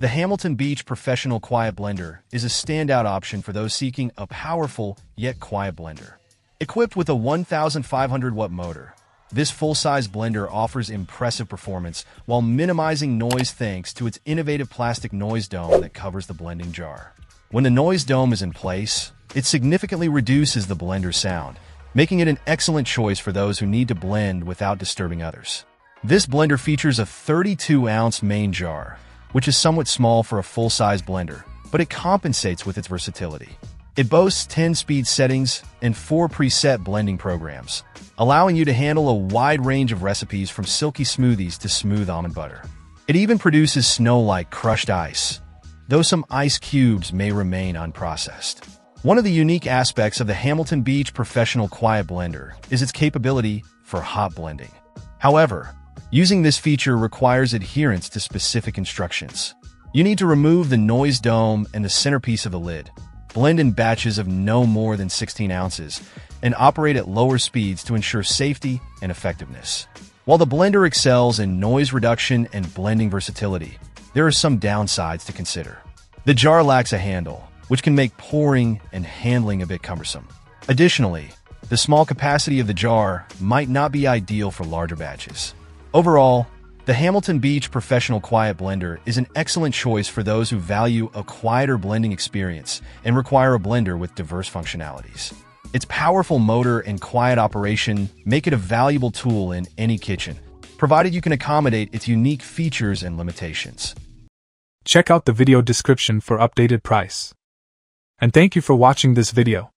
The Hamilton Beach Professional Quiet Blender is a standout option for those seeking a powerful yet quiet blender. Equipped with a 1,500-watt motor, this full-size blender offers impressive performance while minimizing noise thanks to its innovative plastic noise dome that covers the blending jar. When the noise dome is in place, it significantly reduces the blender's sound, making it an excellent choice for those who need to blend without disturbing others. This blender features a 32-ounce main jar, which is somewhat small for a full-size blender, but it compensates with its versatility. It boasts 10 speed settings and 4 preset blending programs, allowing you to handle a wide range of recipes from silky smoothies to smooth almond butter. It even produces snow-like crushed ice, though some ice cubes may remain unprocessed. One of the unique aspects of the Hamilton Beach Professional Quiet Blender is its capability for hot blending. However, using this feature requires adherence to specific instructions. You need to remove the noise dome and the centerpiece of the lid, blend in batches of no more than 16 ounces, and operate at lower speeds to ensure safety and effectiveness. While the blender excels in noise reduction and blending versatility, there are some downsides to consider. The jar lacks a handle, which can make pouring and handling a bit cumbersome. Additionally, the small capacity of the jar might not be ideal for larger batches. Overall, the Hamilton Beach Professional Quiet Blender is an excellent choice for those who value a quieter blending experience and require a blender with diverse functionalities. Its powerful motor and quiet operation make it a valuable tool in any kitchen, provided you can accommodate its unique features and limitations. Check out the video description for updated price. And thank you for watching this video.